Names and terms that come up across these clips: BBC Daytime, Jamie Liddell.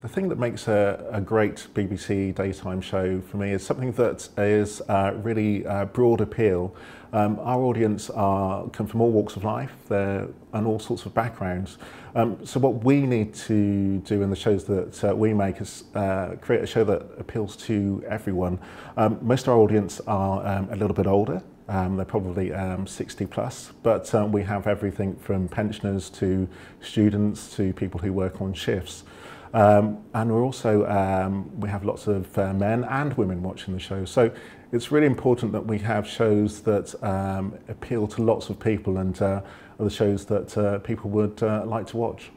The thing that makes a great BBC daytime show for me is something that is really broad appeal. Our audience come from all walks of life, they're and all sorts of backgrounds. So what we need to do in the shows that we make is create a show that appeals to everyone. Most of our audience are a little bit older. They're probably 60 plus, but we have everything from pensioners to students to people who work on shifts. And we're also, we have lots of men and women watching the show. So it's really important that we have shows that appeal to lots of people and are the shows that people would like to watch.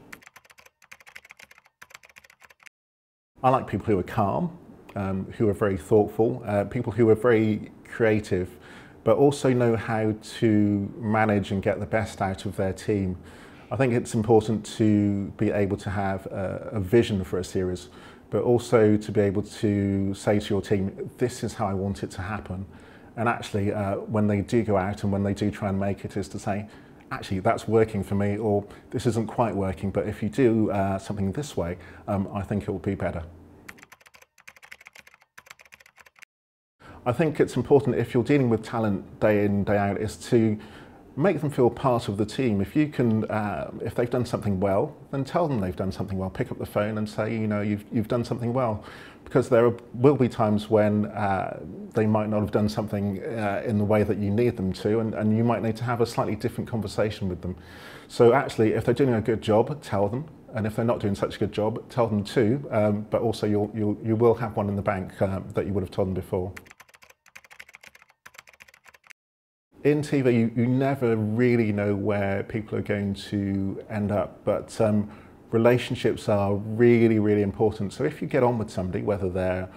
I like people who are calm, who are very thoughtful, people who are very creative, but also know how to manage and get the best out of their team. I think it's important to be able to have a vision for a series, but also to be able to say to your team, this is how I want it to happen. And actually, when they do go out and when they do try and make it, is to say, actually, that's working for me, or this isn't quite working, but if you do something this way, I think it will be better. I think it's important, if you're dealing with talent day in, day out, is to make them feel part of the team. If you can, if they've done something well, then tell them they've done something well. Pick up the phone and say, you know, you've done something well. Because there will be times when they might not have done something in the way that you need them to, and you might need to have a slightly different conversation with them. So actually, if they're doing a good job, tell them. And if they're not doing such a good job, tell them too. But also you will have one in the bank that you would have told them before. In TV, you never really know where people are going to end up, but relationships are really, really important. So if you get on with somebody, whether they're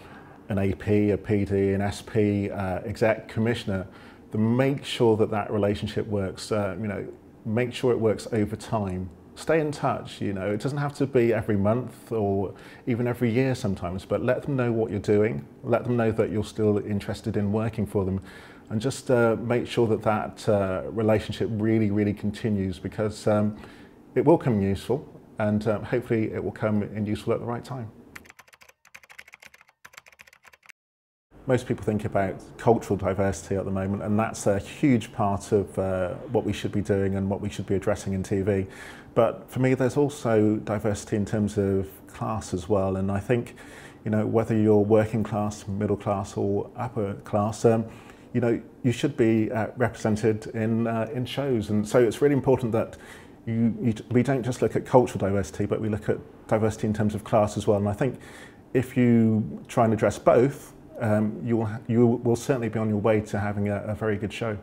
an AP, a PD, an SP, exec, commissioner, then make sure that that relationship works. You know, make sure it works over time. Stay in touch. You know, it doesn't have to be every month or even every year sometimes, but let them know what you're doing. Let them know that you're still interested in working for them. And just make sure that relationship really, really continues, because it will come useful, and hopefully it will come in useful at the right time. Most people think about cultural diversity at the moment, and that's a huge part of what we should be doing and what we should be addressing in TV. But for me, there's also diversity in terms of class as well, and I think, you know, whether you're working class, middle class or upper class, you know, you should be represented in shows. And so it's really important that we don't just look at cultural diversity, but we look at diversity in terms of class as well. And I think if you try and address both, you will certainly be on your way to having a very good show.